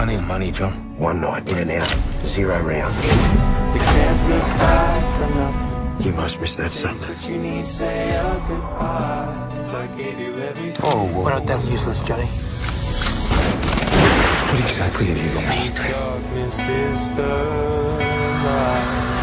I need money, John. One night, in and out, 0 rounds. You can't look back for nothing. You must miss that Sunday. Oh, we're not that useless, Johnny. What exactly have you got me into?